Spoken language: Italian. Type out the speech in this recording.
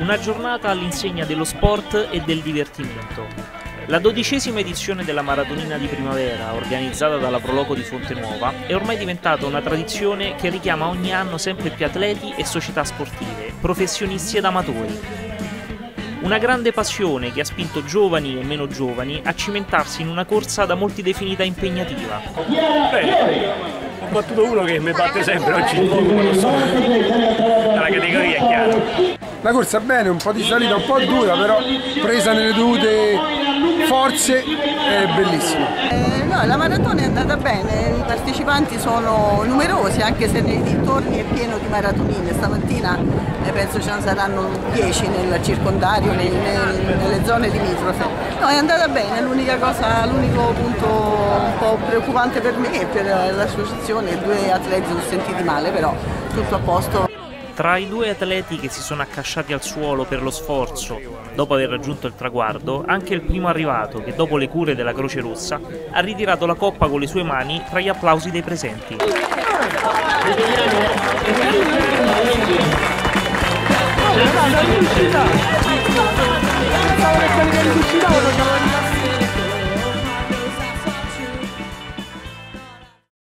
Una giornata all'insegna dello sport e del divertimento. La 12ª edizione della Maratonina di Primavera, organizzata dalla Proloco di Fonte Nuova, è ormai diventata una tradizione che richiama ogni anno sempre più atleti e società sportive, professionisti ed amatori. Una grande passione che ha spinto giovani e meno giovani a cimentarsi in una corsa da molti definita impegnativa. Bene. Ho battuto uno che mi batte sempre, oggi un po' come lo so, dalla categoria è chiaro. La corsa bene, un po' di salita, un po' dura, però presa nelle dovute forze è bellissima. No, la maratona è andata bene, i partecipanti sono numerosi, anche se nei dintorni è pieno di maratonine. Stamattina penso ce ne saranno 10 nel circondario, nelle zone limitrofe. No, è andata bene, l'unica cosa, l'unico punto un po' preoccupante per me e per l'associazione. Due atleti sono sentiti male, però tutto a posto. Tra i due atleti che si sono accasciati al suolo per lo sforzo dopo aver raggiunto il traguardo, anche il primo arrivato, che dopo le cure della Croce Rossa ha ritirato la coppa con le sue mani tra gli applausi dei presenti.